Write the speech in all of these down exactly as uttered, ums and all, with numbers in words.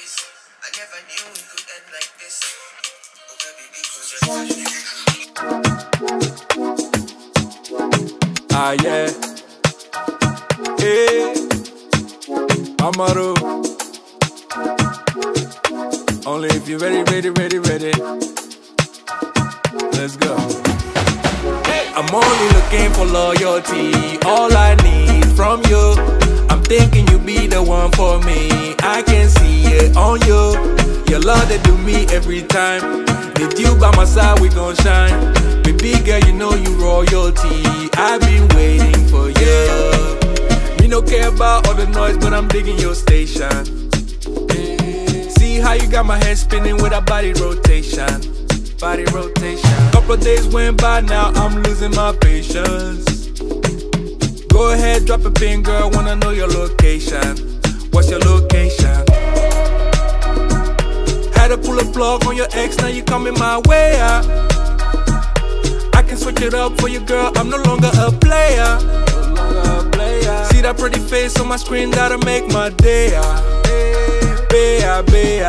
this. I never knew it could end like this. Oh baby, because you're ah yeah. Hey, Amaro. Only if you're ready, ready, ready, ready. Let's go. I'm only looking for loyalty. All I need from you. I'm thinking you be the one for me. I can see it on you. Your love that do me every time. With you by my side, we gon' shine. Baby girl, you know you royalty. I've been waiting for you. Me no care about all the noise, but I'm digging your station. See how you got my head spinning with a body rotation. Body rotation. Couple of days went by, now I'm losing my patience. Go ahead, drop a pin, girl, wanna know your location. What's your location? Had to pull a plug on your ex, now you coming my way. Uh. I can switch it up for you, girl, I'm no longer a player. No longer a player. See that pretty face on my screen, that'll make my day. Uh. Hey, baby, baby.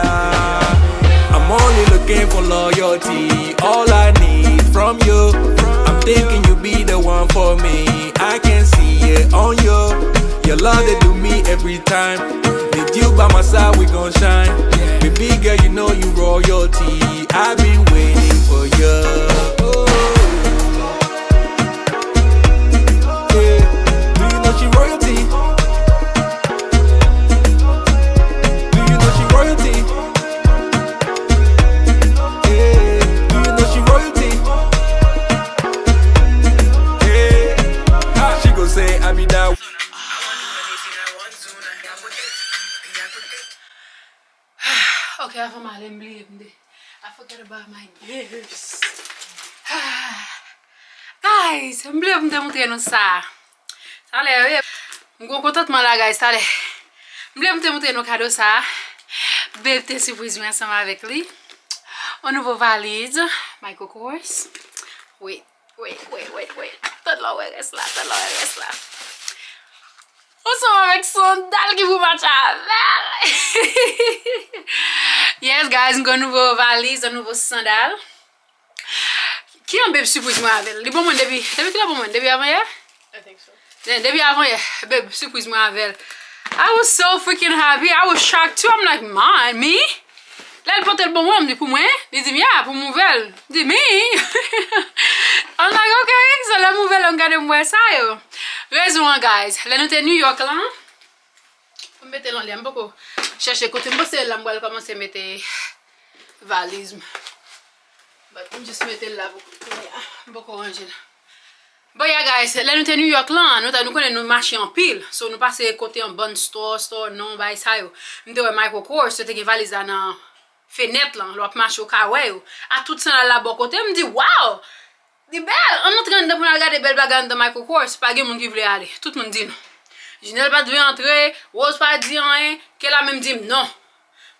I'm only looking for loyalty, all I need from you. I'm thinking you be the one for me, I can see it on you. Your love they do me every time. With you by my side, we gon' shine. Baby girl, you know you royalty. I've been waiting for you. Oh. Yeah. Do you know she royalty? Do you know she royalty? Yeah. Do you know she royalty? Yeah. She gon' say I be that. Okay, I forgot my name. I forgot about my nerves. Guys, I'm going to go to the house. I'm going to go to the house. I'm going to go to the house. I'm going to surprise you with me. On nouveau valise, my course. Wait, wait, wait, wait, wait. Don't know where it's at. Don't know where it's at. On se voit avec son dalle qui vous match avec. Yes guys, nous avons une nouvelle valise, un nouveau sandal. Qui en bébé surprise moi avec? Les bons moments depuis, depuis la bonne moment, depuis avant hier? I think so. Depuis avant hier, bébé surprise moi avec. I was so freaking happy. I was shocked too. I'm like, man, me? Là, elle portait le bon moment, pour moi. Il dit, yeah, pour mon nouvelle. Il dit, me? I'm like, ok, c'est la nouvelle, on garde moi ça yo. Raison, guys. Là, nous sommes New York là. On met l'on l'aime beaucoup. Chercher côté, on pense que l'on va commencer à mettre valise. Mais on juste mettre là beaucoup. Beaucoup rangé. Bon, yeah, guys. Là, nous sommes New York là. Nous, nous connaissons nos marchés en pile. So, nous passons côté en bonne store, store, non, by ça. Nous devons Michael Kors, c'était une valise dans la fenêtre là. L'autre marché au Kawaii. À tout ça là, bon côté, on me dit, wow! Di bel, an nou tran de pou nan gade bel bagan de Michael Kors, pa gen moun ki vle ale. Tout moun di nou. Jinel pa dwe entre, Rose pa di an, ke la menm di m, non.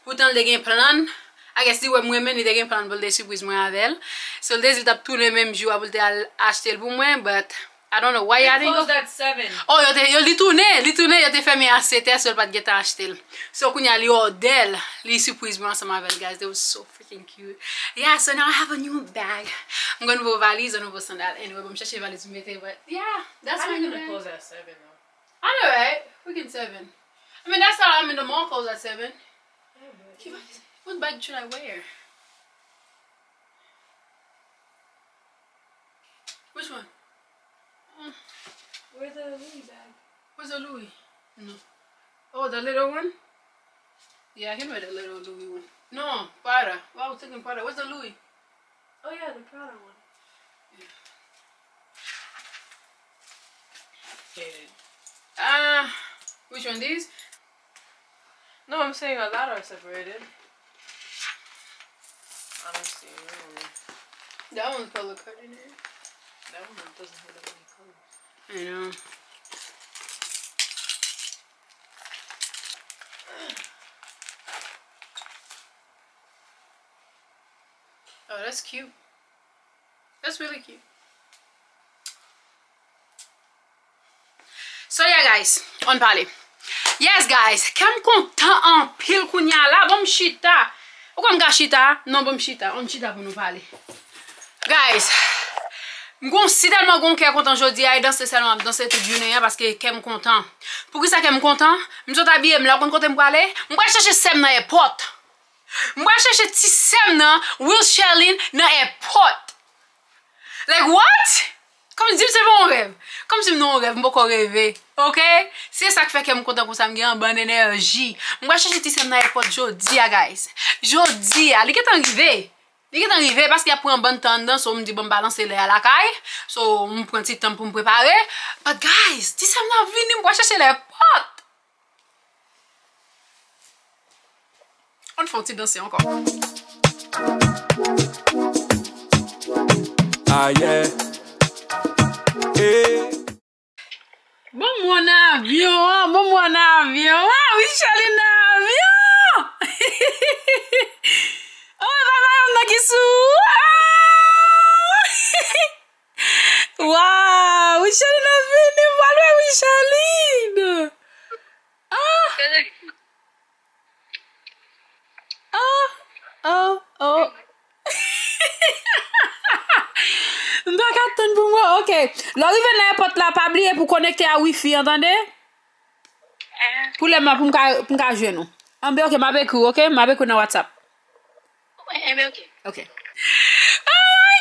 Poutan de gen plan, I guess di wè mwen men, de gen plan pou l de surprise mwen avel. So l de zil tap tourne menm jou a pou l de al achete l pou mwen, but I don't know why I didn't go. They closed at seven. Oh, yo te, yo li tourne, li tourne, yo te fèmè a sept, so l pat get a achete l. So koun ya li ordel, li surprise mwen ansam avel, guys. They was so freaking cute. Yeah, so now I have a new bag. I'm going to go valise and go sandal. Anyway, I'm cherching valise to mete, but yeah, that's why I'm going to close at seven though. I know, right? Freaking seven. I mean, that's how I'm in the mall close at seven. Yeah, what bag should I wear? Which one? Mm. Where's the Louis bag? Where's the Louis? No. Oh, the little one? Yeah, I can wear the little Louis one. No, Prada. Well, I was thinking Prada. Where's the Louis? Oh yeah, the Prada one. Yeah. Uh, which one these? No, I'm saying a lot are separated. Honestly, really. That one's color coordinated. That one doesn't have that many colors. I know. Oh, that's cute. That's really cute. So yeah guys, on parle. Yes guys, kem kontan an pil kounya la, bon chita. Ou kon mga chita? Non, bon chita, on chita pou nou pale. Guys, m'gon si tellement gon kè content jodi a dans ce salon, dans cette journée parce que kem content. Pour qui ça kem content? M'sot habillé m'la kon kote m'pale, m'pa chercher sem nan airport. M'pa chercher ti sem nan Will Sherlin nan airport. Like what? Comme si c'est mon rêve. Comme si non rêve, m'poko rêver. OK? C'est ça qui fait que me content pour ça me gagne bonne énergie. M'pa chercher ti sem nan airport jodi a guys. Jodi a, li kè arrivé. Il est arrivé parce qu'il a pris un bon tendance, on me dit bon balancer l'air à la caille. So, on prend un petit temps pour me préparer. But guys, dis ça m'a venu me chercher les potes. On fait un petit danser encore. Ah yeah. Hey. Bon mon avion, bon mon avion. Ah oui, Charline avion. Wow, we shall not finish what we shall lead. Oh, oh, oh, oh. Back up ton pour moi, ok. L'arrivée n'importe la pas oublier pour connecter à Wi-Fi, entendez? Pour les ma pour me pour me jouer nous. On be ok, ma be cool, ok, ma be cool na WhatsApp. Okay, okay. Okay. Oh my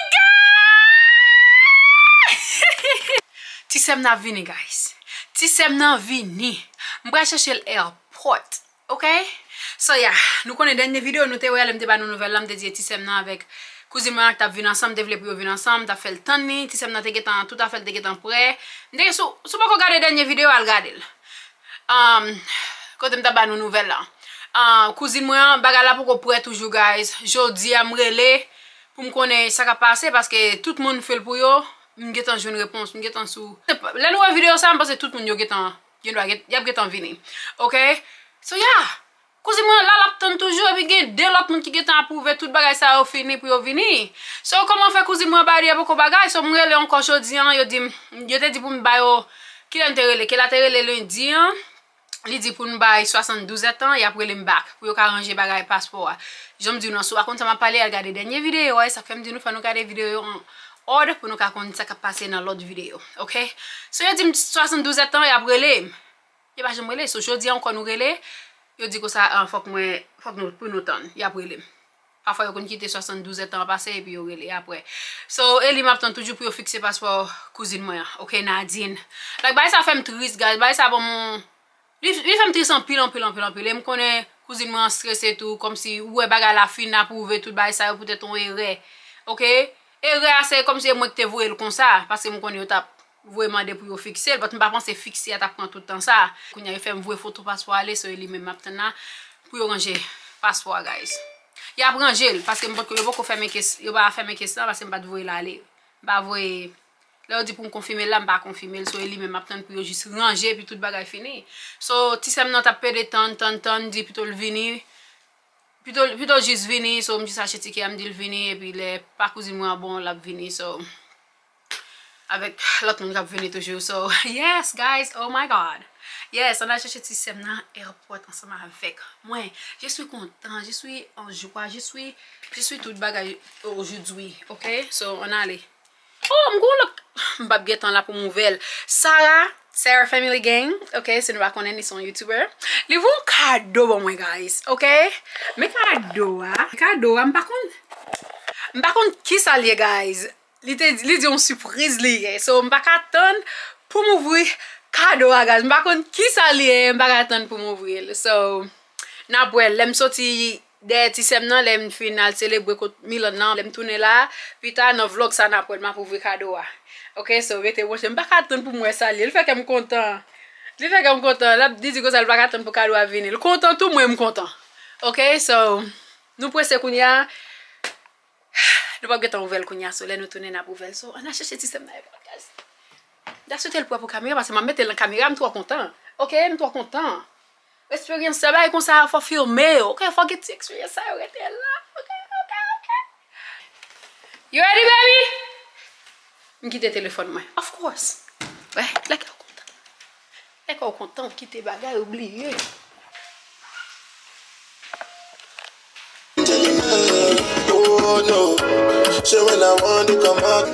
god! Tisem na vini guys. Tisem na vini. M'bra chercher l'airport. Okay? So yeah, nous connais dernière vidéo nous te voyal m'te ba nou nouvelle là m'te di Tisem na avec cousine Marc t'a vinn ensemble, t'vle pou vinn ensemble, t'a fait le temps ni, Tisem na te getan tout à fait te getan prêt. M'te sou sou pa regarder dernière vidéo al regarder. Um quand m'ta ba nou nouvelle là. Ah, cousine moi bagala pour qu'on prête toujours guys. Jodi a me relé pour me connaître ça qui a passé parce que tout le monde fait le pour yo. M'y get en joue une réponse, m'y get en sous. La nouvelle vidéo ça parce que tout le monde yo get en yo doit get y get en venir. OK? So yeah. Cousine moi là l'attend toujours et puis gagne deux l'autre monde qui get en approuver tout bagay ça au fini pour yo venir. So comment faire cousine moi barrière pour qu'on bagay so me relé encore jodi an yo dit yo te dit pour me bayo qui l'a relé, qui l'a relé lundi an. Il dit pour nous bailler soixante-douze ans et après le bac pour arranger bagage passeport. Je me dis non, so quand ça m'a parlé, regarder dernière vidéo, ça fait me dire nous faire nous regarder vidéo en ordre pour nous raconter ça qui passé dans l'autre vidéo. OK? So il dit soixante-douze ans et après le il va jamais relé, so jodi encore nous relé. Il dit que ça faut que moi faut que nous pour nous tendre et après le parfois il qu'on quitter soixante-douze ans passé et puis il relé après. So Eli m'attend toujours pour fixer passeport cousine moi. OK Nadine. Like bah ça fait me triste guys, bah ça pour mon Li fèm tris an pil an pil an pil an pil. M konnen cousine mwen stressé tout comme si ouais baga la fin n'a prouvé tout bay ça peut-être on erré. OK? Erré c'est comme si moi que te voyé le comme ça parce que m konnen yo t'a vraiment de pour fixer parce que m pas penser fixer t'a prend tout temps ça. Kounyan yo fè m voyé photo passeport aller so li même m'attend là pour ranger passeport guys. Y a ranger parce que m pas yo pas faire mes question, yo pas faire mes question parce que m pas voyé là aller. Pas voyé là on dit pour me confirmer là, m'pa confirmer, so lui même m'attend pour juste ranger puis tout bagay fini. So Tisem nan t'a perdre temps temps temps dit plutôt le venir. Plutôt plutôt juste venir, so me dit ça acheter qui me dit le venir et puis les pas cousine moi bon l'a venir so avec l'autre monde qui va venir toujours. So yes guys, oh my god. Yes, on a cherché Tisem nan airport ensemble avec moi. Je suis content, je suis en joie, je suis je suis tout bagay aujourd'hui. OK? So on allez. Oh, I'm going to look. I'm get on la pour nouvelle. Sarah, Sarah Family Gang. Okay, so nous connaissons, ils sont youtubeurs. Ils vont cadeau pour moi, guys. Okay? Mais cadeau, hein? Cadeau, hein? Par contre, par contre, qui ça les guys? Ils disent une surprise, les. So, m'pas attendre pour m'ouvrir cadeau, guys. Par contre, qui ça les? M'pas attendre pour m'ouvrir. So, na boy, l'aime sorti. Des Tisem nan lèm final célébrer mille nan lèm tourner là puis ta nan vlog ça n'a pour m'a pour cadeau. OK so rete watch m'pa attendre pour moi ça il fait que me content. Il fait que me content là dit que ça va attendre pour cadeau venir. Le content tout moi me content. OK so nous pressé kounya nous pas get en nouvelle kounya so lè nous tourner na nouvelle so on a cherché Tisem nan podcast. D'acheter le pour caméra parce que m'a mettre la caméra me trop content. OK me trop content. Experience ça va comme ça faut filmer. OK, faut get the experience ça right there. OK, OK, OK. You ready baby? M'quitte téléphone moi. Of course. Ouais, like content. Et qu'on content de quitter bagage oublié. Oh no, so when I want to come out,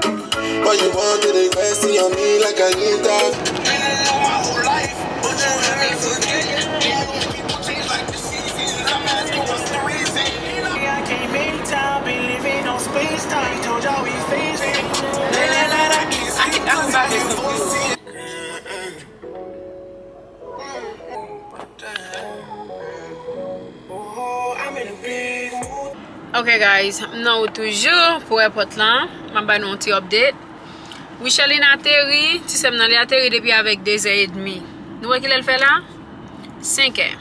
but you want to invest in me like I need that. My whole life, but you let me forget it. People change like the seasons, and I'm asking what's the reason. I came in town, been living on space time. Told y'all we face it. I can't see it. Ok guys, nou toujou pou repot lan, mwen bay nou an ti update. Wicheline ateri, ti sem nan li ateri depi avèk deux heures et demie. Nou wè ki lè l fè la? cinq heures.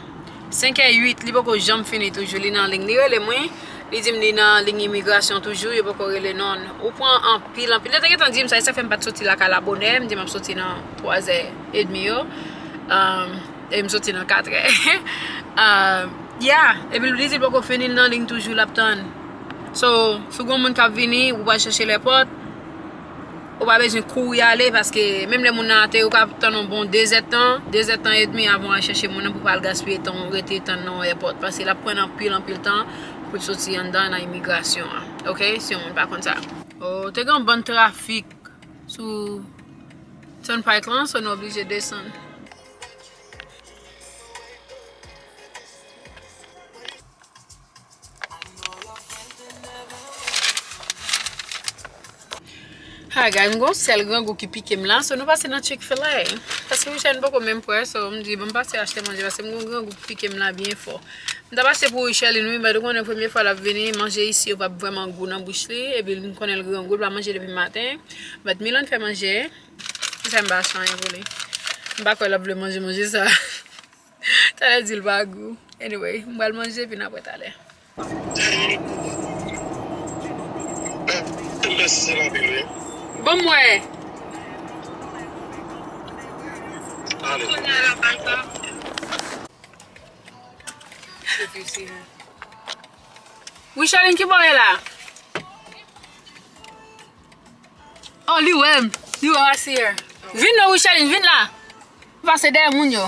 cinq heures huit, li poko jom fini toujou, li nan lign li rele mwen. Li dim li nan lign immigration toujou, yo poko rele non. Ou pran an pil, an pil. Le tanke tan dim sa, sa fè m pat soti la ka la bonè, m dim m soti nan trois heures et demie yo. E m soti nan quatre heures. Ya, yeah, epi li di pou ko fini nan ling toujou la ptan. So, sou gon moun kap vini, ou pa chèche le pot, ou pa bezwen kouri ale, paske mèm le moun nan ate ou kap tan nan bon deux heures et demie avon a chèche moun nan pou pa l gaspye tan ou rete tan nan airport, paske la pren an pil an pil tan pou soti an dan nan imigrasyon. OK, si on pa konta. Oh, te gen bon trafik sou turnpike lan, so nou oblige desan. Ha guys, mwen gon sel gran go ki pike m la, so nou pase nan Chick-fil-A. Paske mwen chen pou kon menm pwe, so mwen di, mwen pase achete manje, paske mwen gon gran go ki pike m la bien fò. Mwen ta pase pou Richelle nou, mwen kon en premye fwa la veni manje isi, yo pa vwèman go nan bouch li, e bil mwen kon el gran go, la manje depi matin. Bat Milan fè manje, mwen sa mba chanyen pou li. Mba kon la vle manje manje sa. Ta le di l bagou. Anyway, mwen bal manje, pi nan pou talè. Mwen besi se la bilwe. Bon mwen. Allez. Wicheline ki boye la? Oh, li wèm. Li wèm asir. Vin nou Wicheline, vin la. Pase der moun yo.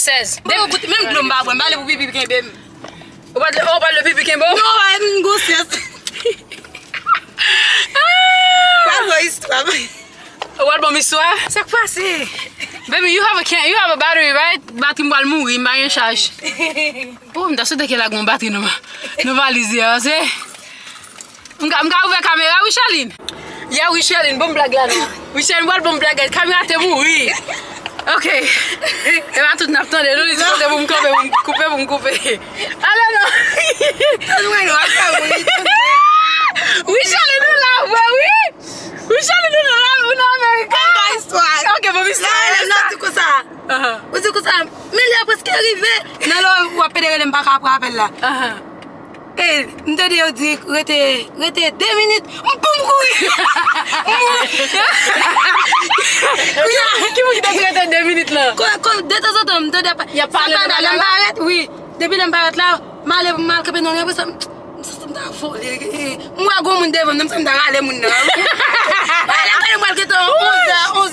seize. Même le m'a pas le bibi qui est bon. On parle le bibi qui est bon. Non, on go stress. Pas bonne histoire. Ou pas bonne histoire. Ça passe. Baby, you have a can, you have a battery, right? Battery will move in my charge. Boom, that's what I get like battery no valise here, see? I'm going to open camera, we shelling. Yeah, we shelling, bomb black lad. We shelling, what bomb black lad? Camera te mourir. Okay. Et ma toute n'attend de nous, ils vont me couper, vont me couper, vont me couper. Alors non. Oui, shelling nous là, oui. We shall do the love in America. Okay, but we still not to Cosa. What's the Cosa? Melia was carried there. No, what pedal and back up, Rapella. Hey, Dadio Dick, with a minute. Boom, boom. Moi, go mon devant, nous sommes dans la lune. Voilà, que on onze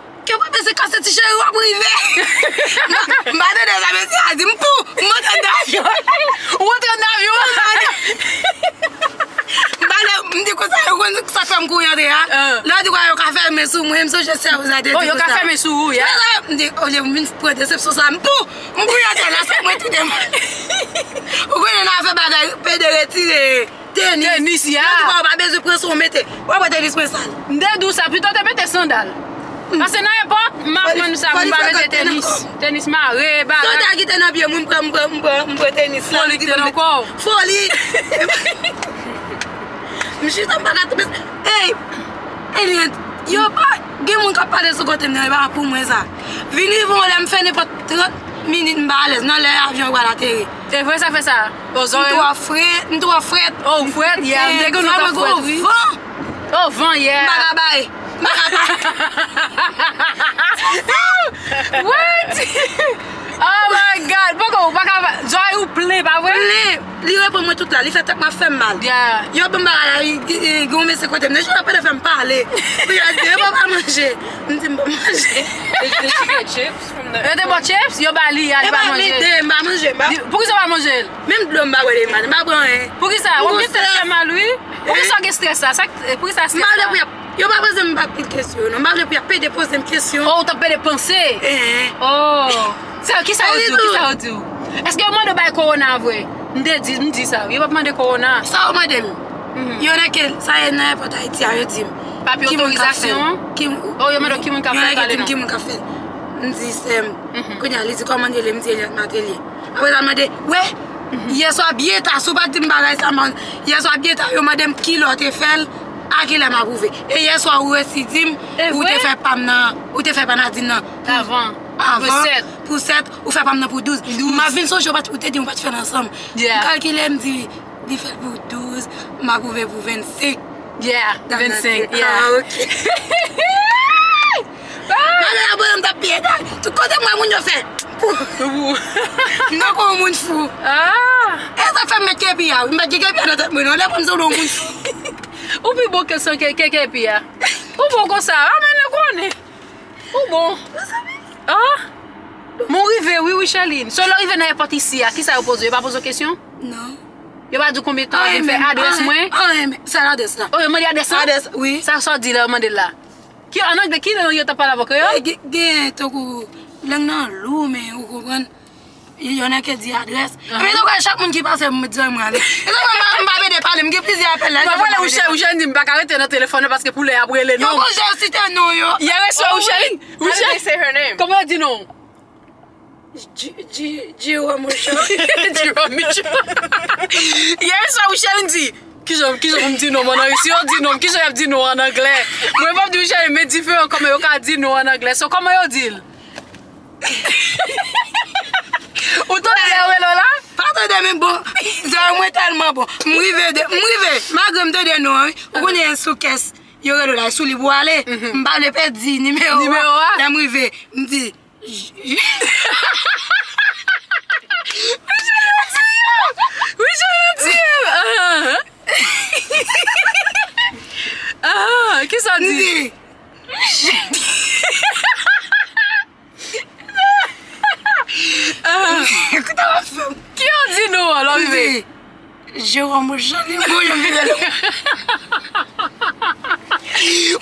que pas penser quand c'est cher ou privé. Madame des amis, a dit pou, monte d'avion. Monte d'avion. Madame, me dit que ça on que ça femme courir là. Là du quoi on va faire mes sous, moi je sais vous a dit. Oh, on va faire mes sous, ya. Me dit on vient prendre déception ça pou. On courir là c'est moi tout de même. On va faire bagarre, payer de retirer. Tennis ya. On va besoin prendre son mettre. On va tennis prendre ça. Dès d'où ça plutôt te mettre sandales. Parce que n'importe, maintenant nous savons parler de tennis, tennis maré, bah. Quand tu as un avion, on prend, on prend, on prend, on prend tennis. Folie, tu es encore. Folie. Monsieur, t'as pas gâté. Hey, Eliante, y'a pas, y'a mon capable de se goûter, mais pas pour moi ça. Venez voir, on me fait n'importe trente minutes balles, non l'avion va la terre. C'est vrai ça fait ça. Nous dois frère, nous dois frère. Oh frère, y'a. Nous dois gros vent. Oh vent, y'a. Barabai. What? Oh my God! Pourquoi vous pas jouer ou play, pas vrai? Play, il répond moi toute là, il fait tellement faire mal. Yeah. Il a pas mal, il gomme ses côtés. Je n'ai pas de faire parler. Il a dit, il va pas manger. Il dit, pas manger. Il chips. Il a chips. Il a pas li, il a pas manger. Il a manger. Pourquoi ça va manger? Même bleu, il va manger. Il va prendre. Pourquoi ça? On peut faire mal lui. Pourquoi ça est stressé? Pourquoi ça stressé? Yo pas besoin de me poser une question, non, pas besoin de me poser une question. Oh, t'as pas de penser? Oh. C'est qui ça dit? Qui ça dit? Est-ce que moi de bail corona vrai? Me dit, me dit ça. Yo pas demander corona. Ça madame. Yo na que ça est na pour Haïti, yo dit. Papier autorisation. Oh, yo me dit qui mon café là, qui mon café. Me dit c'est qu'on y a les commander les Eliante Matelier. Après ça m'a dit, "Ouais, hier soir bien ta sou pas dit me bagage ça man. Hier soir bien ta yo madame qui l'autre fait." A qui l'a m'a prouvé. Et hier soir, où est-ce que vous faites pas maintenant? Vous faites pas maintenant? Avant. Avant. Pour sept. Vous faites pas maintenant pour douze. Ma ville, je ne vais pas faire ensemble. Quand il me dit, il fait pour douze, m'a prouvé pour vingt-cinq. Yeah, vingt-cinq. Ah, ok. Maman, je vais me tout côté, moi, je vais faire. Non, je vais fou. Ah. Et ça fait mes képias. Je vais me dire que je suis fou. Ou puis bon question quelqu'un pire. Ou bon comme ça, ah mais le connaît. Ou bon. Ah. Mon rivé, oui oui Chaline. Sur l'arrivée dans l'aéroport ici, qui ça pose, il pas poser question? Non. Il va dire combien de temps il fait adresse moi? Ah mais ça l'adresse là. Oh, il m'a dit adresse. Oui. Ça sort dit là, demandez là. Qui en anglais qui non il t'a parlé avec eux? Gain toku langue non lou mais vous comprenez. Il y en a qui dit adresse. Mais donc chaque monde qui passe me dit moi. Je me suis plaisir à appeler. Je ne peux pas arrêter notre téléphone parce que pour les appeler les noms. Je cite un nom. Il y a un soir où j'ai une. Comment on dit non? Jiro Micho. Jiro Micho. Il y a un soir où j'ai dit. Qui j'aime dire non en anglais? Si on dit non, qui j'aime dire non en anglais? Moi, je ne peux pas dire que j'aime différent comme on dit non en anglais. So, comment on dit? Ou toi, tu es là? Même bon, c'est tellement bon. M'rive, m'rive. Ma gomme de nous, on connaît un sous-caisse. Il y aurait là sous les bois aller. M'pas le perdre numéro. Numéro. La m'rive, m'dit. Oui, je dis. Ah, qu'est-ce qu'on dit? Écoute, enfant. Qui a dit non alors? Je vois mon chien, il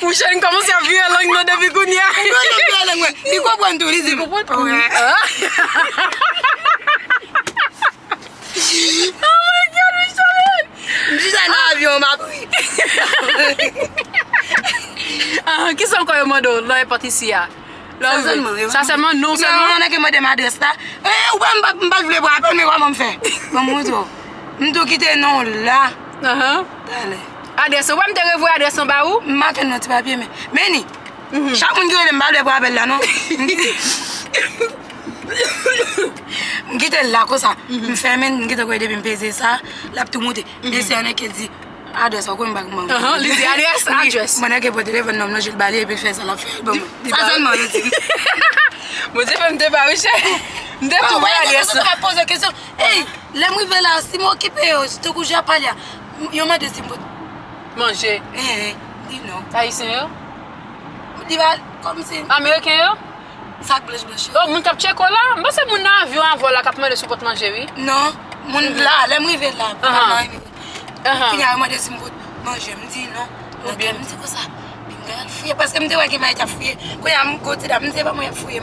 mon chien commence à vivre la langue de Vigounia. Il comprend tout, il comprend. Oh my god, le chien! Dis un avion, ma ah, qui sont encore moi donc? Là, est parti ici. Ça seulement, ça seulement, non seulement. On a que moi des madresses là. Eh, ou pas, on va pas vous les voir. Appelle-moi comment faire. Comment ça? Je dois quitter non là. Ah ah. Adresse, où est-ce que vous adresse en bas où? Marquez notre papier mais. Mais ni. Chaque monde qui veut me parler pour appeler là non. Quitter là comme ça. Me fermer, quitter quoi de me peser ça. Là tout monter. Dès année qu'elle dit adresse quoi me bagman. Ah ah. Les adresse adresse. Moi n'ai pas téléphone non non je le balayer et puis faire ça la faire. Ça seulement. Moi je vais me débarrasser chez. Je vais te poser la question. Hey, les gens là, si je m'occupe, je te couche à parler. Ils m'ont dit manger. Eh, dis non. Haïtien? Dis comme si. Américain? Sac blanche blanche. Oh, mon capture quoi là? Moi, c'est mon avion en vol qui de support manger, oui? Non, mon là, les gens là. Ah ah. Ils m'ont dit manger, je me dis non. Ou bien, je me dis quoi ça? Parce que je me disais qu'il m'a été fouillé. Quand il y a un côté, je me disais pas qu'il m'a fouillé.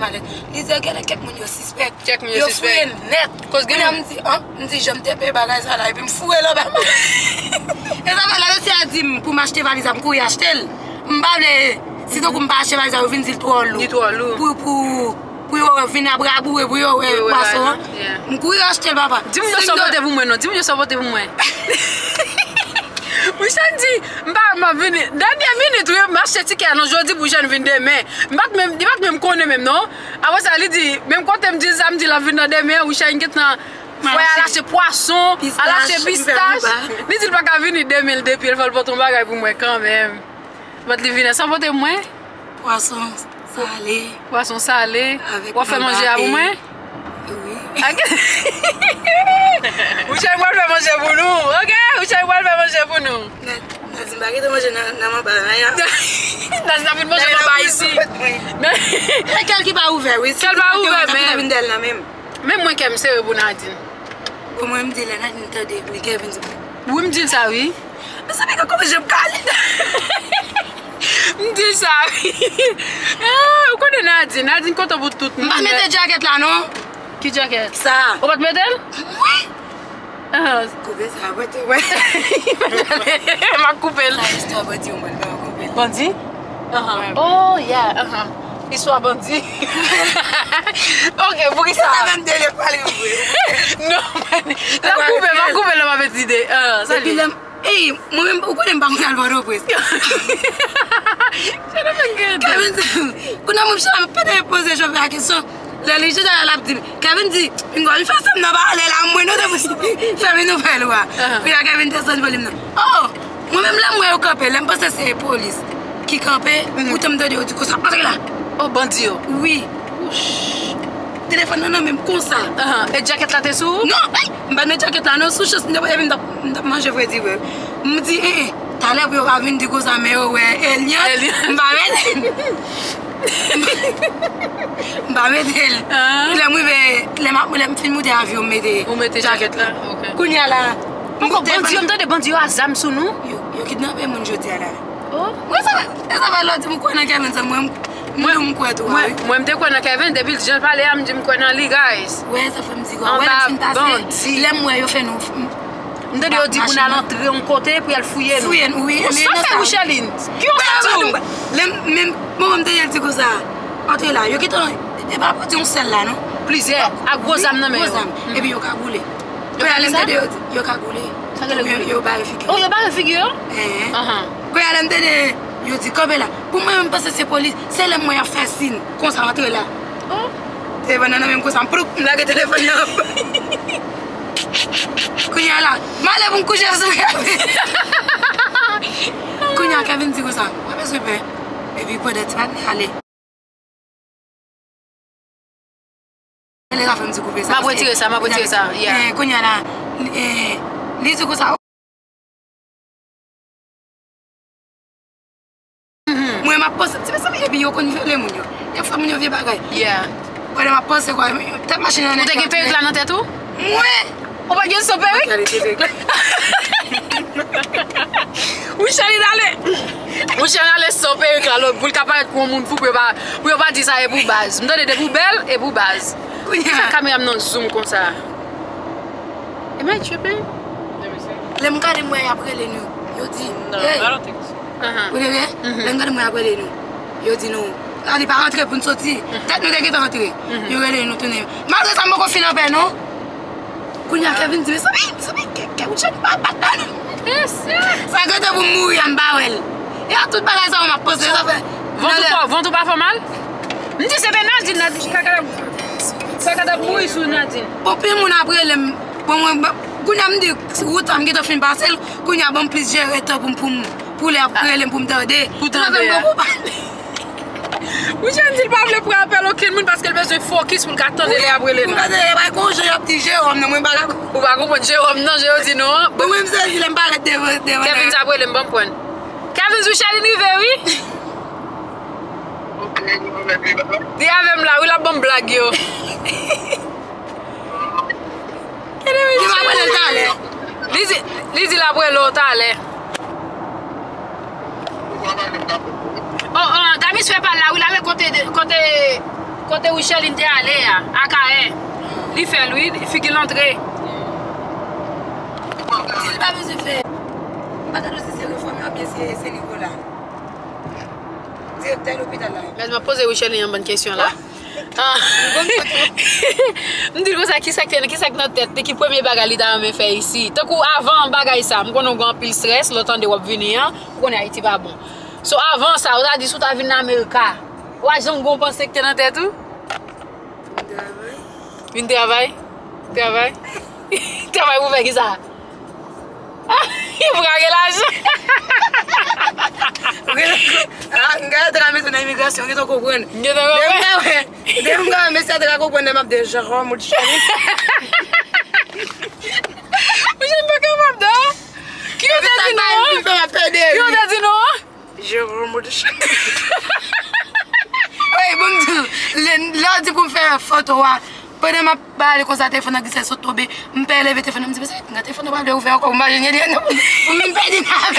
Il disait qu'il y a quelqu'un qui est suspect. Quelqu'un qui est suspect. Net. Quand il me dit, ah, je me dis, je me suis payé bagage ça là, et puis me fouiller là. Et ça, elle a dit, pour m'acheter valise, je me suis acheté. Je me suis dit, si tu ne peux pas acheter valise, je vais venir trop lourd. Pour pour pour venir à Brabou et pour pour passer. Je suis acheté papa. Dis-moi que je suis voté pour moi, non. Dis-moi que je suis voté pour moi. Je suis dit, je suis venu. Dernière minute, je suis acheté un aujourd'hui pour je viens demain. Je ne sais pas même connaître même non. Avant ça, elle dit, même quand elle me dit ça, me dit la venue demain, je suis inquiétant. Elle lâche poisson, elle lâche pistache. Elle dit pas qu'elle venir demain depuis elle va porter un bagage pour moi quand même. Je vais venir sans voter moi. Poisson salé. Poisson salé. On va faire manger à moi. Ok. Ou chez moi faire manger pour nous. Ok. Ou chez moi faire manger pour nous. Dans une baguette manger dans mon bain. Dans une baguette manger mon bain ici. Mais quel qui va ouvert oui. Quel va ouvert même. Même moi qui aime c'est pour Nadine. Pour moi me dit la Nadine t'a dépliqué vingt. Oui me dit ça oui. Mais ça fait comment je me calme. Je dis ça oui. Ah, où connais Nadine? Nadine compte pour tout le monde. Pas mettre jacket là non. Qui jacket? Ça. On va te mettre? Oui. Ah. Couper ça, ouais. Ma coupe là. Histoire bandit, on va couper. Bandit? Oh yeah. Histoire bandit. Ok, pour qui ça? Ça même de le parler. Non, la coupe, ma coupe là, ma petite idée. Ah, ça. Eh, moi-même, pourquoi je ne pas me presque. Je ne sais pas. Quand je me la question. La légende la petite. Kevin dit, il va faire ça, non, aller là, moi, non, ça va nous faire loin. Puis là, Kevin descend pour lui. Oh, moi-même, là, moi, au campé, là, parce que c'est la police qui campait, ou tu me donnes du coup, ça passe là. Oh, bandit. Oui. Téléphone, non, même comme ça. Et jacket là, t'es sous? Non, mais je jacket là, non, sous chose, je ne vais pas manger, je dis, ouais. Je me dis, eh, t'as l'air pour avoir une du coup, ça, mais ouais, Eliane, bah mettez les marques les films des avions mettez vous mettez jacket là qu'on y a là encore bandit on t'a des bandits à zam sous nous yo kidnappé mon jeudi là oh moi ça va ça va l'autre mon quoi n'a qu'à venir moi moi mon quoi toi moi m'était quoi n'a qu'à venir depuis je parle à me dire quoi dans les guys ouais ça fait me dire quoi ouais fantastique les moi yo fait nous on t'a dit qu'on a l'entrée on côté puis elle fouille nous fouille oui ça fait Micheline qui on va tout même moi m'était dit quoi ça. Entrez là, yo qui t'en, et pas pour dire celle là non. Plusieurs, à gros âmes non mais. Et puis yo cagoulé. Quoi à l'intérieur de yo cagoulé. Ça le yo pas figure. Oh yo pas figure. Eh. Quoi à l'intérieur de yo dit comme là. Pour moi même passer ces police, c'est le moyen facile qu'on s'entre là. Oh. Et ben non même qu'on s'en prouve là que téléphone là. Quoi là, malé bon coucher sur. Quoi là Kevin dit quoi ça. Ouais mais super. Et puis quoi d'être allez. Les gens font du coup ça. Ma petite ça, ma petite ça. Eh, qu'on y a là, eh, les du coup ça. Moi ma pose, tu sais ça, il est bien qu'on y fait les mounions. Il faut mounions vieux bagaille. Yeah. Wè nan panse kwa, tèt machine nan. Ou te gen perruque la nan tèt ou? Ouais. Ou pa gen son perruque? Ou chéri d'ale. Ou chéri d'ale son perruque la l'autre, pou l ka paraître pou moun fou pou pa pou yo pa di sa e pou base. M'donne de pou belle et pou base. Fè caméra nan zoom comme ça. Et mais tu peux? Les m'ka de moi après les nous. Yo di, non, alors t'es. Uh-huh. Vous voyez? Les m'ka de moi après les nous. Yo di non. On n'est pas rentré pour nous sortir. Peut-être nous devons rentrer. Nous allons nous tenir. Malgré ça, je suis confiné en nous. Quand il y a Kevin, il dit ça, il ça, que vous mourir en barrel. Il y a tout le bagage ça, on m'a posé. Vont tout pas faire mal? Je dis c'est Nadine, Nadine. Ça va mourir sur Nadine. Pour plus mon après, quand je me dis que route, je vais faire parcelle, quand il y a plus de gens pour les après, pour me tarder. Pour travailler. Oui, je ne dis pas que je appelle aucun monde parce qu'elle veut se focus pour le carton de l'air après les mains. Je suis un petit Jérôme, je ne pas Jérôme, non, je dis non. Bon, même ça, je ne pas arrêter de vous. Kevin, tu as pris le bon point. Kevin, tu as pris oui? Dis avec moi, oui, la bonne blague. Qu'est-ce que tu as dit? Dis après l'autre, allez. Oh, oh, Gamis fait pas là, il avait côté côté côté où Michel était allé à Caen. Il fait lui, il fait l'entrée. Il pas besoin de faire. Pas de c'est réformé bien c'est Nicolas. Directeur à l'hôpital là. Mais je me pose Michel une bonne question là. Ah. Me dit comme ça qui ça qui ça dans tête qui premier bagaille dans me faire ici. Tant qu'avant bagaille ça, me connais grand pile stress, l'autant de venir, on est Haïti pas bon. So avant ça, on a dit que tu as venu en Amérique. Ou as-tu pensé que tu es dans ta tête? Une travail. Une travail? Travail pour faire qui ça? Il faut gagner l'argent. Je vais mettre une immigration, je vais comprendre. Je vais comprendre. Je vais comprendre. Je vais comprendre. Je vais comprendre. Je vais comprendre. Je vais Je remonte. Oui, bon, là, tu peux faire une photo. Pendant ma balle, quand ça téléphone qui s'est tombé, je me perds le téléphone. Je me dis, mais le téléphone va ouvert encore. Je me dis, non, je me perds le téléphone.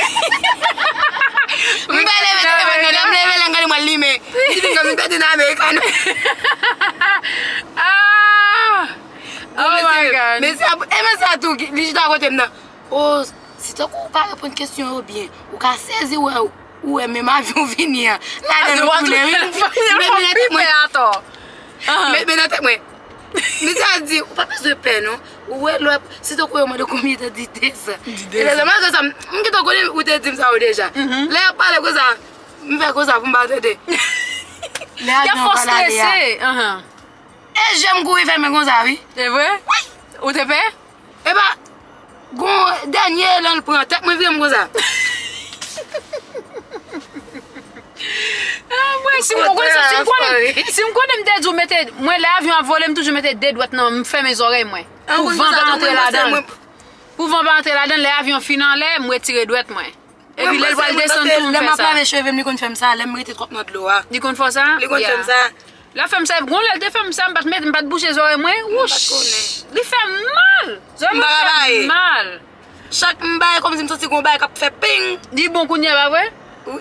Je me perds le téléphone. Je me perds le téléphone. Je me perds le téléphone. Ah! Oh my God! Mais ça, tout, les gens à côté, oh, si tu ne peux pas répondre à une question, bien, ou qu'à saisir, ou. Ouais, mais ma vie on vient là. Là, nous on est. Mais attends. Mais mais attends moi. Mais ça dit, pas besoin de peine, non? Ouais, c'est toi quoi moi de combien de dites ça. Et là moi ça, on qui te connaît ou te dit ça déjà. Là parler comme ça, me faire comme ça pour me battre. Là non pas là. Uh-huh. Et j'aime courir faire comme ça, oui. C'est vrai? Oui. Ou te fait? Eh ben bon dernier là on prend tête moi vraiment comme ça. Ah ouais, si mon connais ça, si mon connais me dit je mettais moi l'avion à voler, je mettais des doigts non, me fait mes oreilles moi. Pour vent pas entrer là-dedans. Pour vent pas entrer là-dedans, l'avion final là, me retirer doigts moi. Et puis là il descend tout me fait ça. Là m'a pas mes cheveux me connait faire ça, là me retirer trop dans l'eau. Dit qu'on fait ça? Il connait faire ça. La femme ça, gon le fait me ça, me pas mettre pas boucher oreilles moi. Ouch. Il fait mal. Ça me fait mal. Chaque mbaille comme si me sorti gon bail qui fait ping. Dis bon qu'on y va vrai? Oui.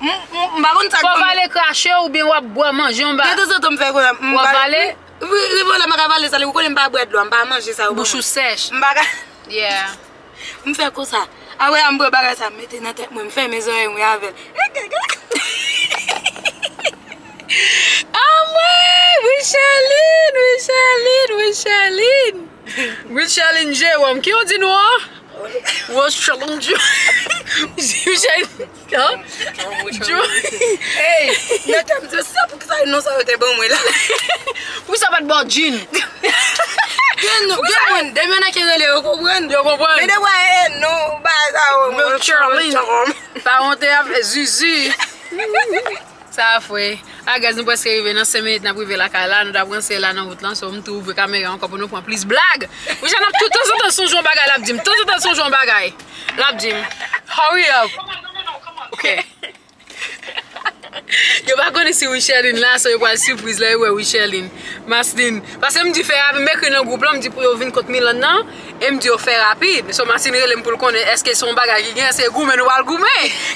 Je ne sais pas si cracher ou bien boire, manger. Je ne sais pas si tu fais ça. Tu vas aller? Oui, je vais aller. Je ne vais pas boire de l'eau, je ne vais pas manger ça. Bouche sèche. Yeah. Je fais comme ça. Ah ouais, je vais boire ça. Je mets dans la tête, je fais mes oreilles, je avec. Ah ouais, Micheline, Micheline, Micheline. Micheline Jérôme, qui on dit nous? Moi, je suis long Dieu. Hein? Hey, je ça pour que ça non ça était bon moi là. Pour ça pas de bon jean. Jean, jean, demain on a qu'elle le comprendre, je comprends. Mais de ouais, non, bah ça Charlie. Pas honte avec Zuzu. Ça fait. Ah gars, nous presque arrivé dans cinq minutes n'a privé la cala, nous d'avons c'est là dans route là, on trouve caméra encore pour nous prendre plus blague. Moi j'en a tout temps temps son Jean bagaille la dit, tout temps son Jean bagaille. La dit. Hurry up. Come on, no, no, no, come on. Okay. You're back going to see we sharing last, so you can see please like where we sharing. Mastin. Parce que je me dis faire rapide, mais que dans groupe là, me dit pour venir contre Milan là, et me dit faire rapide. Mais so Mastin relève pour connaître est-ce que son bagage qui gagne c'est gourmet ou al gourmet.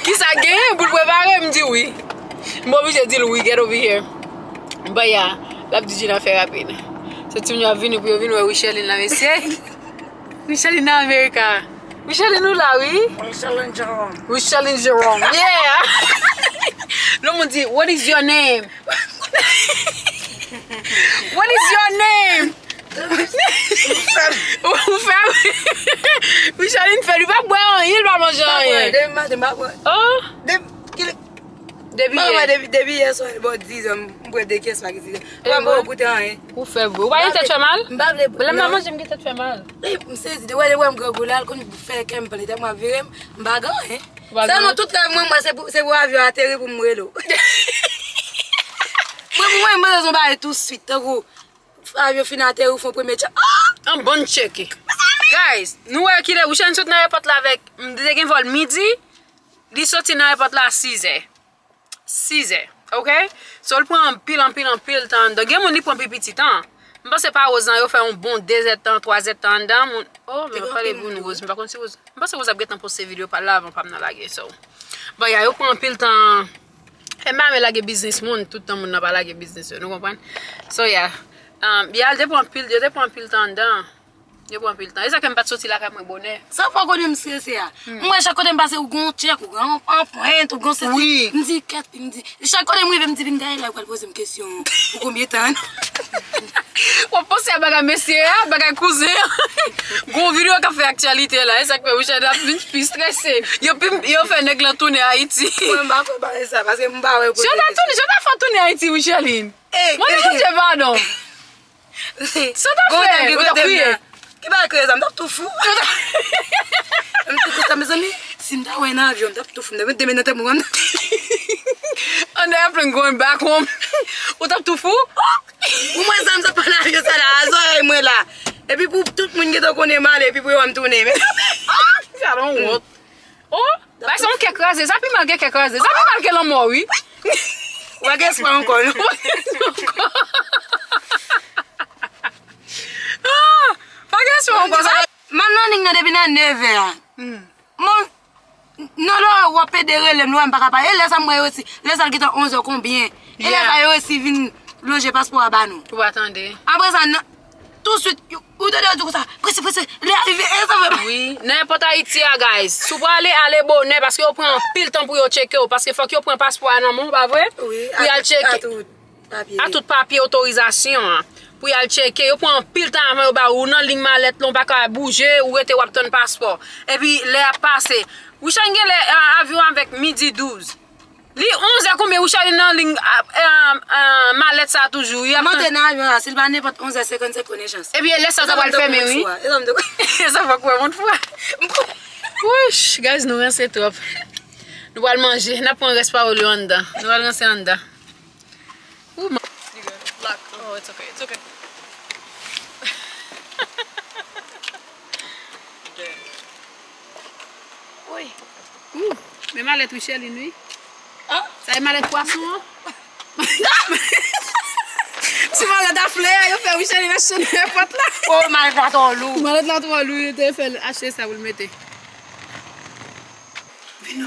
Qui ça gagne pour préparer, me dit oui. Moi je dis oui, get over here. But yeah, la petite n'a fait rapide. C'est tu venir venir pour venir where we sharing là monsieur. We sharing en Amérique. We sharing nous là oui. We sharing Jerome. We sharing Jerome. Yeah. No one did. What is your name? What is your name? We shall in ferry back on you Ramon. Oh, they they ça non toute la moi c'est c'est pour avion atterrir pour moi là. Moi moi moi on va tout de suite gros. Avion fin atterrir font premier check. Un bon check. Guys, nous qui là, on chante dans l'aéroport là avec dès qu'il vole midi, il sorti dans l'aéroport là six heures. six heures. OK? So le prend en pile en pile en pile temps. Donc gagne mon prend petit temps. Je pense pas aux gens faire un bon deux heures temps, trois heures temps dedans. Oh, mais pas les bonnes choses, par contre si vous je pense que vous avez gagné temps pour ces vidéos par là avant pas me laguer ça. Bon, il y a eu prend pile temps et même laguer business monde tout le temps monde n'a pas laguer business, vous comprenez? So yeah. Um, il y a des prend pile, il y a des prend pile temps dedans. Il prend pile temps. Et ça que me pas sortir la carte mon bonheur. Ça faut qu'on me stresser. Moi chaque fois me passer au grand check, au grand point, au grand c'est me dit quatre, me dit chaque fois moi me dit me gars là pour poser une question. Pour combien de temps? On pense à baga messieurs, baga cousin. Gon vidéo qui fait actualité là, ça que Richard a plus stressé. Yo yo fait nèg la tourner Haïti. On va faire ça parce que on va Je la tourne, je la fait tourner Haïti Micheline. Moi je te pardon. Ça doit faire. Gon de qui va créer ça, m'dap tout fou. On tout ça mes amis, si m'da ouais na avion, m'dap tout fou, m'dap deux minutes moi. On a plan going back home. On t'a tout fou. Ou moi ça me ça pas la vie ça là, ça moi là. Et puis pour tout le monde qui te connaît mal et puis pour me tourner. Ça don't work. Oh, bah ça on quelque chose, ça puis malgré quelque chose. Ça puis malgré l'amour, oui. On va qu'est-ce pas encore. Ah, pas qu'est-ce encore ça. Maintenant on est devenu neuf heures. Mon non là on va pédérer le noir pas pas. Et là ça moi aussi. Là ça qui est onze heures combien. Et là va aussi venir loger passeport à Banou. Vous attendez. Après ça, non, tout de suite, vous devez dire ça. Pressez, pressez, l'arrivée, ça va. Oui, n'importe Haïti, guys. Si vous allez aller bonnet parce que vous prenez pile temps pour vous checker, parce qu'il faut que vous preniez passeport à Namon, pas vrai? Oui, pour aller checker. À tout papier. À tout papier, autorisation. Pour aller checker, vous prenez pile temps avant ou non, ligne mallette, vous ne pouvez pas bouger, ou vous avez un passeport. Et puis, l'air passé. Vous changez l'avion avec midi douze. Li onze heures combien vous chargez dans ligne euh mallette ça toujours. Il y a maintenant s'il va n'importe onze heures cinquante-cinq connaissance. Et bien laisse ça ça va le fermer oui. Ça va quoi mon frère. Wesh, guys, nous c'est top. Nous allons manger, n'a pas un repas au Luanda. Nous allons rester en dedans. Oh, it's okay. It's okay. Oui. Ouh, mais mallette Michel lui. Ah, ça est malade poisson. Tu malade à fleur, il fait oui, j'allais acheter n'importe là. Oh my god, on loue. Malade là toi loue, il te fait acheter ça vous le mettez. Vino.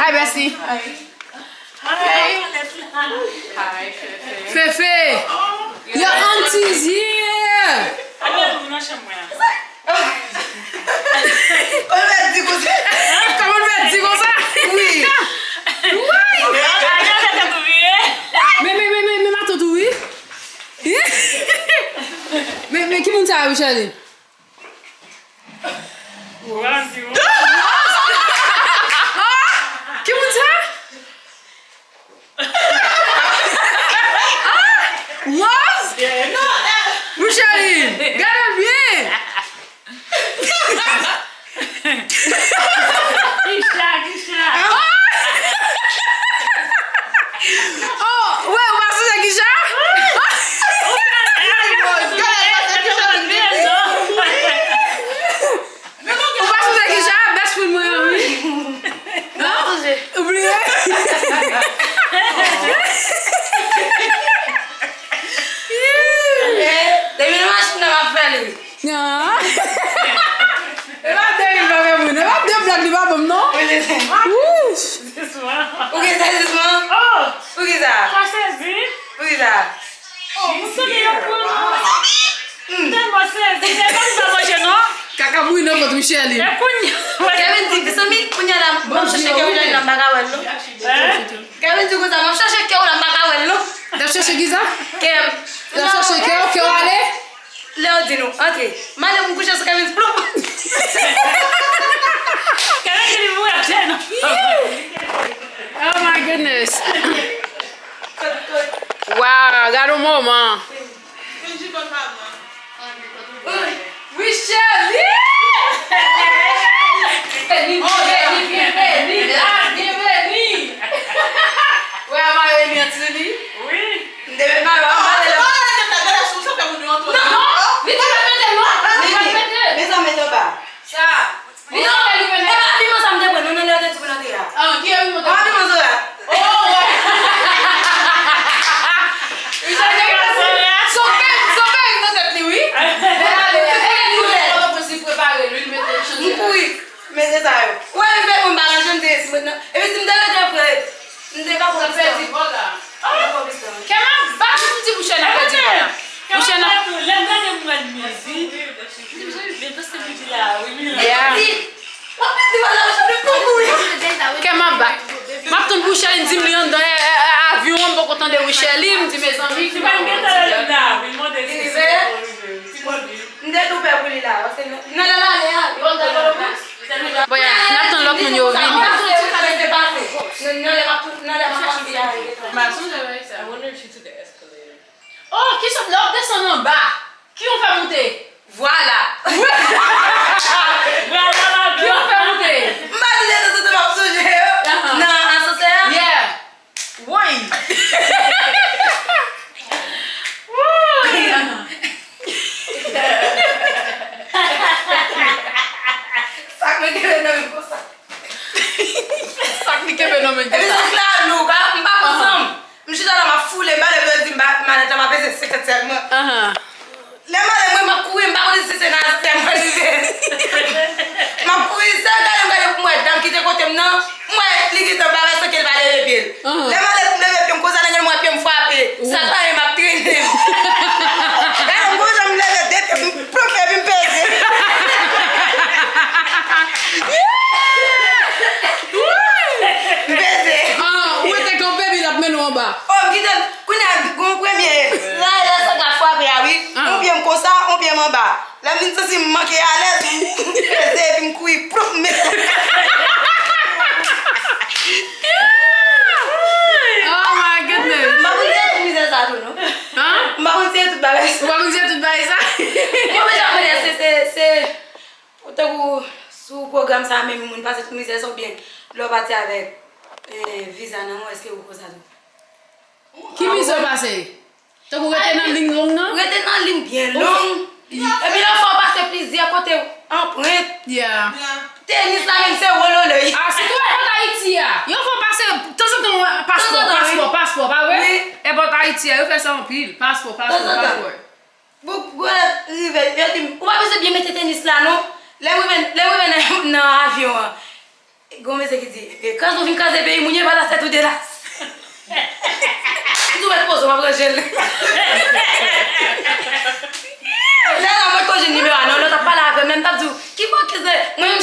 Hi, Bessie. Hi. Hi. Hi, Fefe. Fefe. Your auntie's here. Michelle. Qui vous dit? Rose? Non! Michelle, regarde bien! Oh, ouais, on va se Là,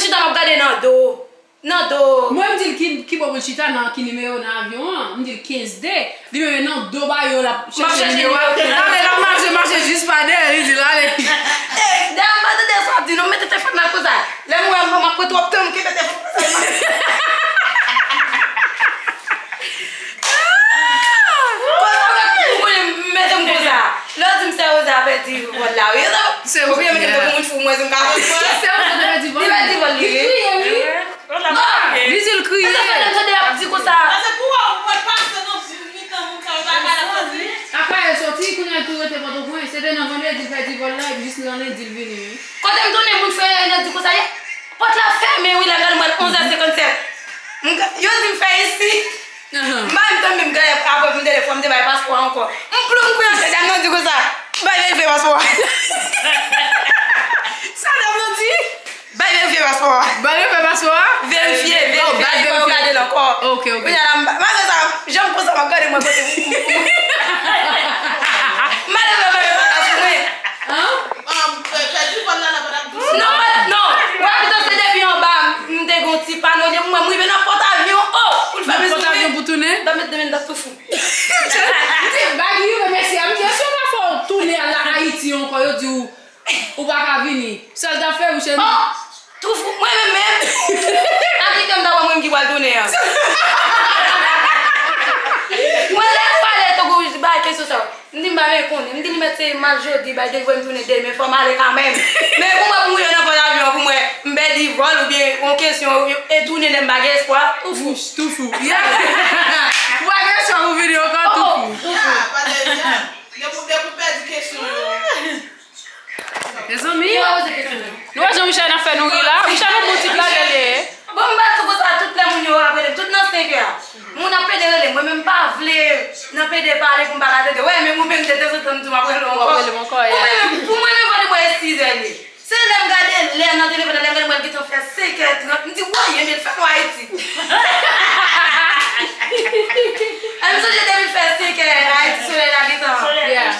bullshit m'a gardé dans dos. Non, do. Moi, je me dis qui peut chita dans qui numéro dans avion, je me dis quinze D. Lui me non do ba yo la. Marche numéro. Là mais la marche marche juste pas d'air, il dit là. Eh, dame pas de ça, tu non mettez tes femme là comme ça. Là moi on m'a pris trop temps qui mettez tes. Voilà, c'est vous bien que vous fou moi on va. C'est vous avez dit ah, dizil crier. C'est pour après elle sorti qu'on a tout était pas trop c'est de vendredi il fait vol là juste lundi il venu. Quand elle me donne mon frère dit comme ça porte la ferme oui la garde moi onze heures cinquante-sept. Yo dit faire ici. Même temps même gars après mon téléphone de passeport encore. On plombe quoi c'est dans dit comme ça. Bye bye passeport. Ça dans dit bah vérifier passeport. Bah vérifier passeport. Vérifier, vérifier, regarder encore. OK, OK. Mais ça, j'aime pas ça regarder moi côté. Madame va assurer. Hein? On fait du voilà là madame. Non, non. Moi plutôt c'est depuis en bas, me dégon petit panneau, moi moi venir porte avion. Oh, pour faire porte avion pour tourner. Dans mettre dans tout fou. C'est bagou merci à monsieur la faut tourner à la Haïti encore yo dit ou pas venir. Ça doit faire ou chez nous. Tout fou, moi-même, même. Avec comme d'abord, moi-même qui va le donner. Moi, la fois, je vais qu'est-ce que ça je dis, je dis, c'est mal jeudi, je vais me tourner d'elle, mais il faut m'aller quand même. Mais pour moi, pour moi, je pour moi, je vais dire, voilà, ou bien, en question, et tourner des bagages, quoi. Tout fou. Tout fou. Pour la question, vous venez encore tout fou. Tout fou. Question. Les amis, nous avons Michel à faire nourrir là, Michel a monté là derrière. Bon, bah tout ça, toutes les mouillons après, toutes nos seigneurs. Mon appel de moi même pas vle, n'a pas de parler pour barater de ouais, mais moi même j'étais tout comme tu m'as pris le mon corps. Pour moi même pas de boire six heures. C'est l'aime garder l'air dans téléphone, l'aime garder moi qui t'ont fait cinq heures trente. Me dit ouais, il me fait quoi ici. Elle me dit j'ai dû faire cinq heures trente sur la guitare.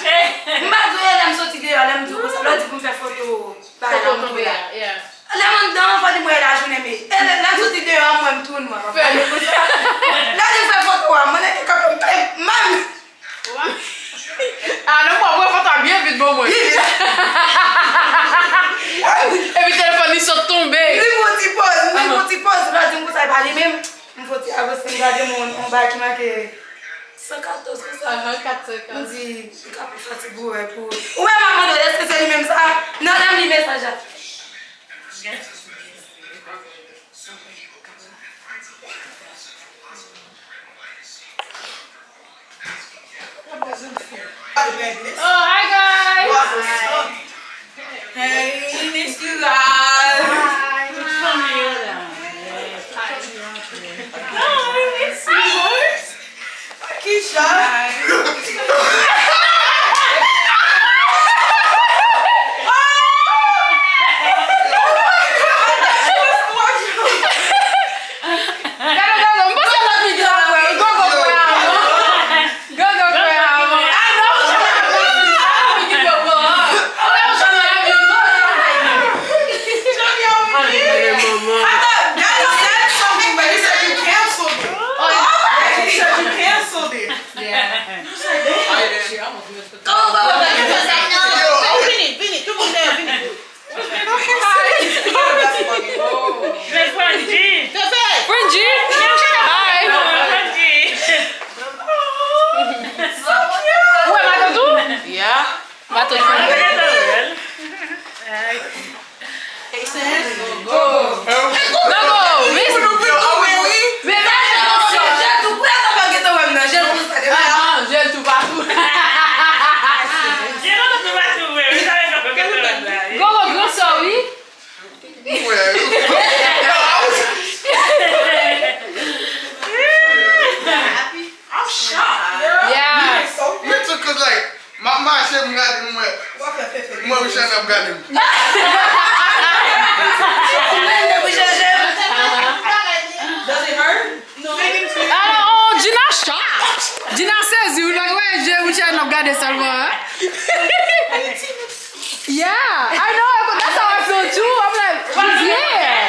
Yeah, I know, but that's how I feel too. I'm like, yeah.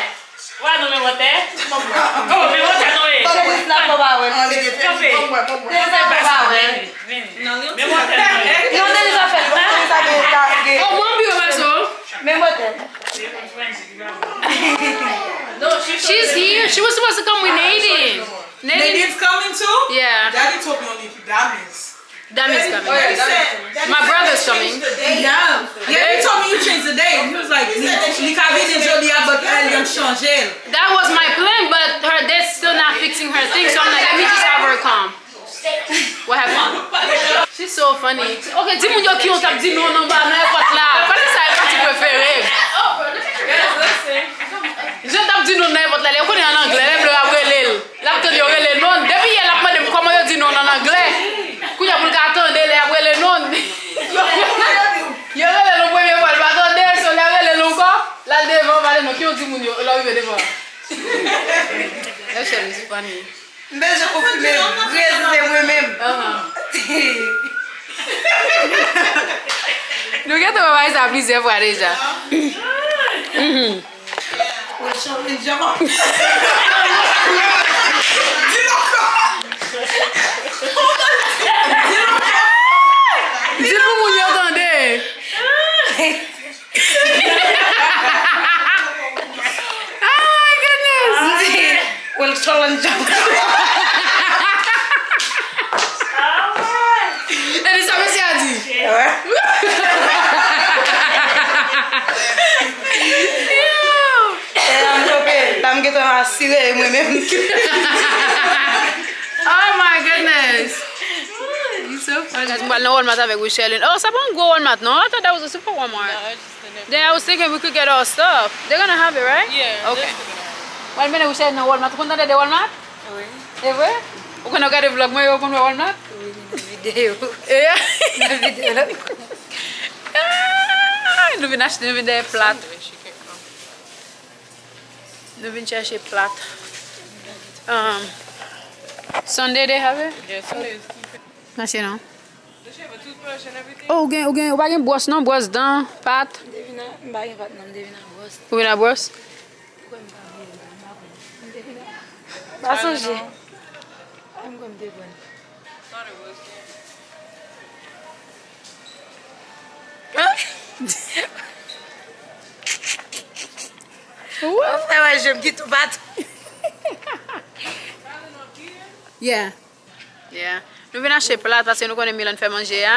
She's here. She was supposed to come with Nadine. Nadine's coming too? Yeah. Daddy told me only that means. Dami's coming. Oh, yeah, said, my brother's coming. Yeah, yeah, he told me you changed the day. He was like, that was my plan, but her dad's still not fixing her thing, so I'm like, let me just have her come. What happened? She's so funny. Okay, dis-moi yo qui on t'a dit non, non, bah, non, pas là. Pas ça, pas tu préfères. Je t'ai dit non, n'importe là. On connaît en anglais, elle a brûlé. Là, tu dis brûlé non. Depuis hier, la madame comment yo dit non en anglais? Kuya pour attendre les après les non. Yo le le premier vol va attendre sur les les longo là devant va non qui on dit mon yo là il devant. That's really funny. Mais je confirme reste moi-même. Nous regardons papa ça plusieurs fois déjà. Mhm. On change une jambe. Challenge. Elle est savée, a dit. Oh my goodness. It's so funny. Oh, someone go Walmart, no? I thought that was a super Walmart. No, then I was thinking we could get our stuff. They're gonna have it, right? Yeah. Okay. One minute we said no Walmart. You want to Walmart? Oui. Ever? You want to get a vlog where you open Walmart? Oui, video. Yeah. Video. Nous venons acheter, nous venons des plates. Nous venons chercher plates. Um, Sunday they have it? Yeah, Sunday. Merci non. Oh, okay, okay. Ou pas une brosse non, brosse dents, pâte. Devina, pas une pâte non, devina brosse. Ou bien brosse? I I don't know. I'm going to do one. Thought it was yeah. Yeah. Nous venons acheter plate parce que nous connaissons Milan fait manger.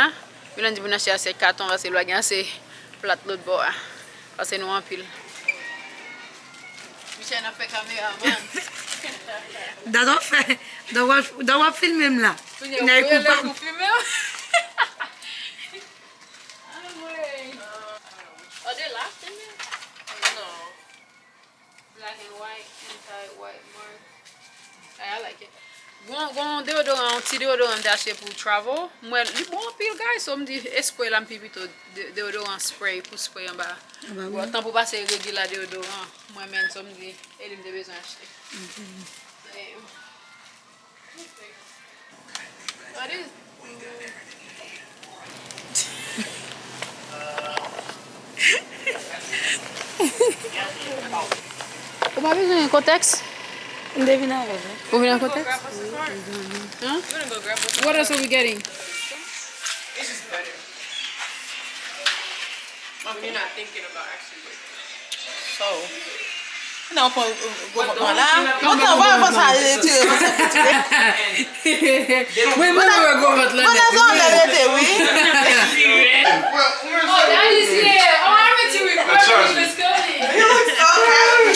Milan dit nous acheter assez carton parce que nous avons assez plate l'autre bord parce que nous en pile. Michel n'a fait caméra avant. D'ailleurs, d'avoir d'avoir filmé même là. Il n'a écouté pas. Are they laughing? No. Black and white, anti-white mark. I like it. Bon, bon, déodorant, petit déodorant d'acheter pour travel. Moi, le bon pile guys, on me dit spray la pipi tout déodorant spray pour spray en bas. Bon, tant pour passer régulier déodorant. Moi même on me dit elle me besoin acheter. What is vous m'avez donné un contexte? Vous voulez un contexte? What else are we getting? This is better. You're not thinking about actually so. Non, pas voilà. On va voir ça tu tu. Oui, moi je vais goûter là. On va arrêter, oui. Oh, that is here. Oh, I want to refresh this curly. You look so happy.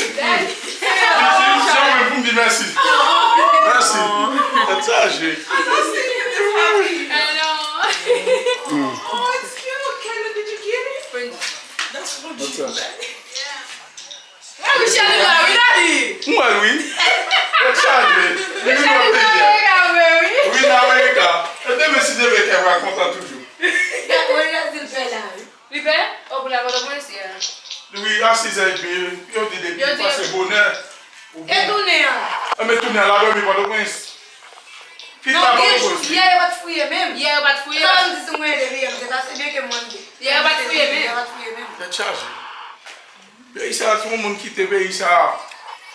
J'aimerais vous dire merci. Merci. Attends, j'ai. Oh, it's cute. Kendra, did you get it? That's what you got. We shall do that. We not do. Where we? We shall do. We shall do that. We not make up. And then we see the make up. We contact you. We not do that. We be? Oh, we not do that. We ask these people. You did it. You pass the bonnet. Et tourner. Ah, mais tourner là, we pas de bonus. Puis pas bonus. Yeah, what for you, même? Yeah, what for you? Quand tu sommes de rien, c'est assez bien que moi. Yeah, what for you, même? What for you, même? We charge. Pays ça, tout le monde qui te paye ça.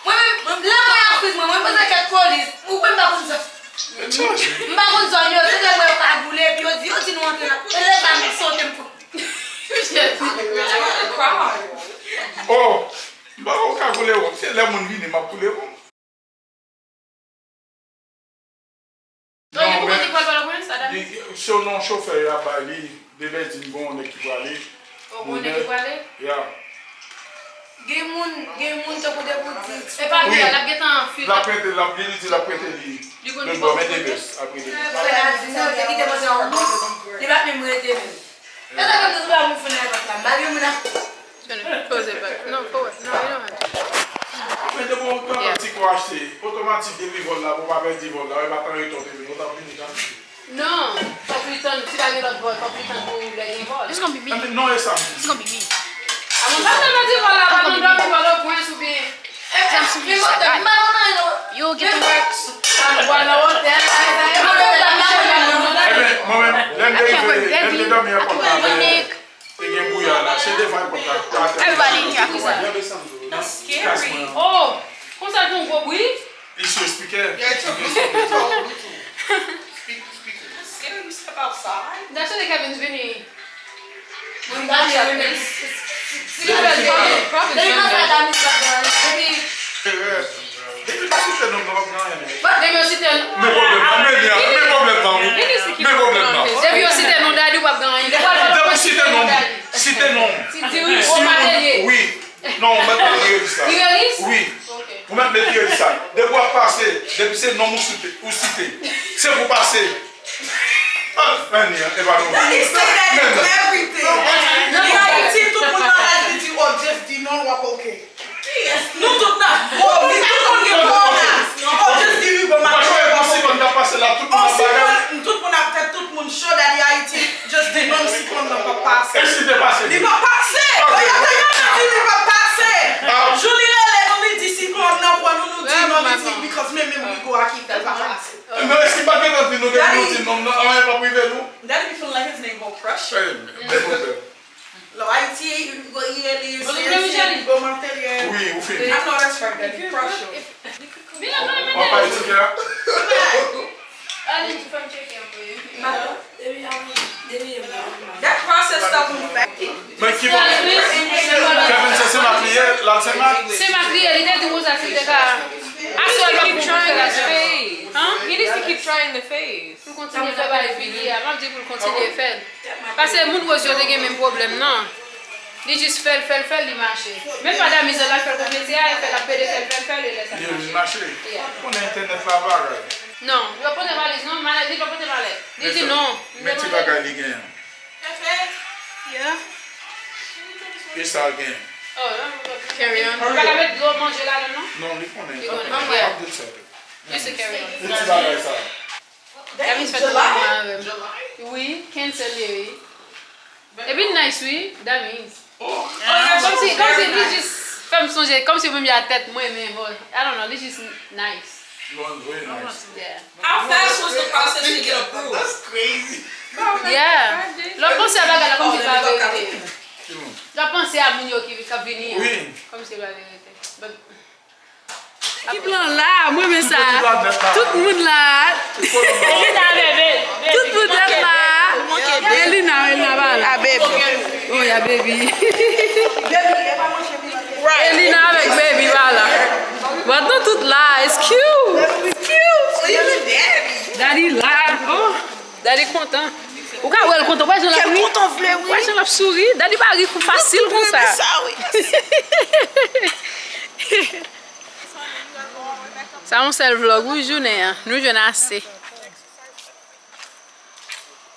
Le vlog, oui, je n'ai rien. Nous, je n'ai assez.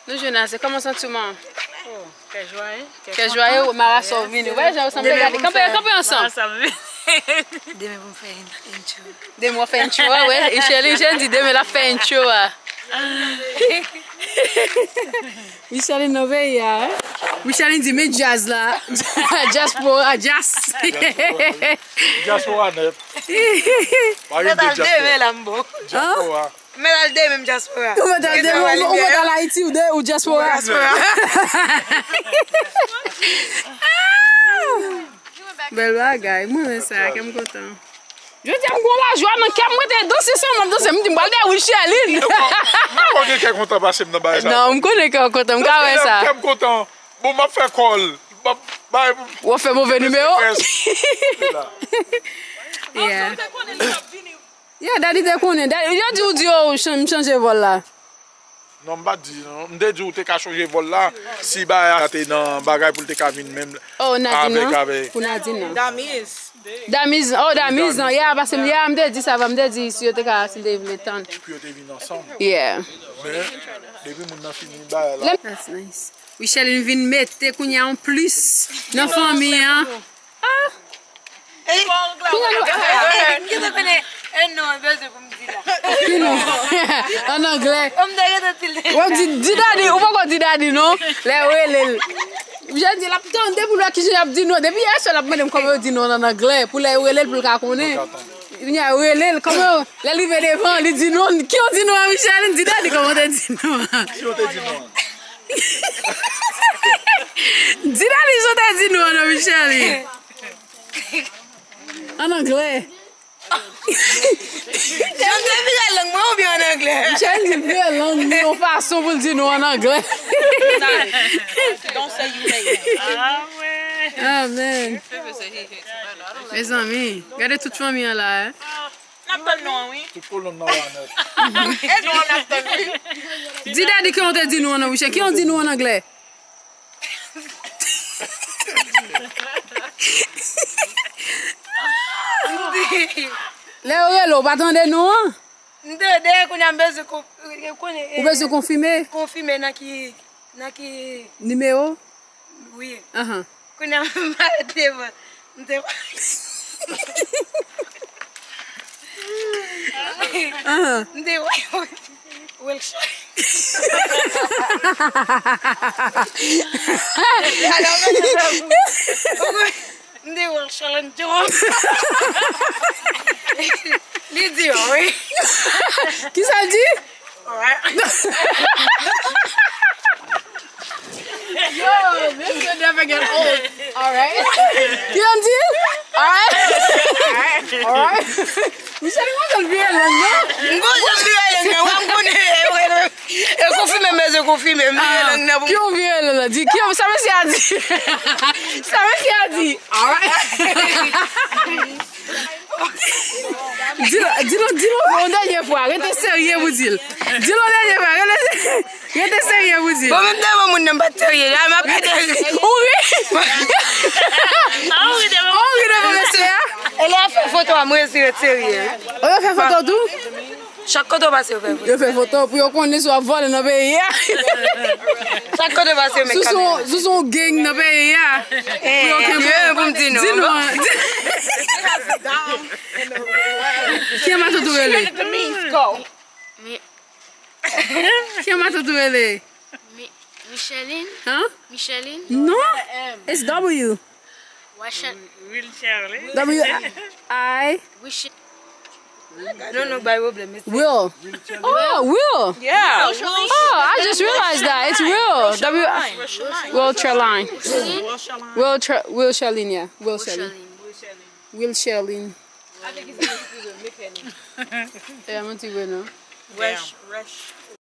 Nous, je n'ai assez. Comment sentiment? Oh, quel joyeux. Quel joyeux, Mara Sorvine. Ouais, j'ai ressemblé à des campés ensemble. Demain, vous me faites une chou. Demain, vous faites une chou. Ouais, et chez les jeunes, dit demain, la fait une chou. Micheline Noveya. Micheline dit, mais jazz là. Jazz pour jazz. Jazz pour neuf. Madame Deme Lambo. Madame Deme Jaspora. Madame Deme, on va dans l'Haïti ou Jaspora. Belle bagaille, moi ça, je suis content. Je dis que je vais danser sans danser. Je me balder Chaline. Je suis content de passer dans le non, je connais que content. Je suis content. Je vais faire call. On fait mauvais numéro. Yeah. Yeah, daddy, tu connais. Je dis que je change de vol là. Non, je ne dis pas que tu as changé de vol là. Si tu es dans le bagage pour te caviner même. Oh, Nadine. Damis. Damis. Oh, Damis. Yeah, parce que je me dis ça, je me dis si tu es là, si tu es là. Puis tu es venu ensemble. Yeah. Mais, depuis que nous avons fini le bagage là. That's nice. Oui, Chaline vient mettre qu'on y a en plus dans la famille. Ah! En anglais. On dit Didadi, on va dire Didadi, non? Je dis, la putain, dès pour la qui j'ai dit non, depuis hier, je l'ai dit comment dit non en anglais, pour les relais, pour le connaître. Il y a relais, comment les livres devant, ils disent non. Qui ont dit non à Michel? Didadi, comment t'as dit non? Qui ont dit non? Didadi, je t'ai dit non à Michel. En anglais. J'ai entendu la langue, moi ou bien en anglais? J'ai entendu la langue, mais on façon pour le dire nous en anglais. Ah ouais. Ah man. Mes amis, regardez toute famille là. N'appelle nous, oui. Tout pour l'homme, non, non. Et nous, on appelle nous. Dis daddy qui on te dit nous en anglais. Qui on dit nous en anglais? Léo, vous attendez nous? Nous devons confirmer. Confirmer le numéro? Oui. Nous avons arrêté. Nous devons. Welsh. They will challenge you. Did you? Qu'est-ce qu'elle dit? Yo, this will never get old. All right. Qu'est-ce dit? All right. All right. Vous savez quoi le vieux là, non? Moi je suis là, on connaît. Elle confirme mais elle confirme mais qui on vient là, dit qui on ça me c'est a dit. Ça me c'est a dit. All right. Dis-le, dis-le, dis-le une dernière fois, restez sérieux vous dis-le. Dis-le dernière fois, restez sérieux vous dis. Bon même d'abord mon nom pas sérieux, là m'a pas dit. Oui. Non, il devait on devait rester. Elle a fait photo à moi c'est sérieux. On a fait photo d'où? Chaque côté va se faire. Je fais photo pour qu'on ait soit vol dans le pays. Chaque côté va se faire. Sous son gang dans le pays. Pour qu'on ait dit non. Qui m'a tout doué? Qui m'a tout doué? Micheline. Hein? Micheline. Non. It's W. W. I. I don't know by what blame. Will. Oh, Will. Yeah. Oh, I just realized that. It's Will. W Will Chaline. Will Chaline. Will Chaline, yeah. Will Chaline. Will Chaline. I think it's a good mechanic. Yeah, I'm not even. Rush, rush.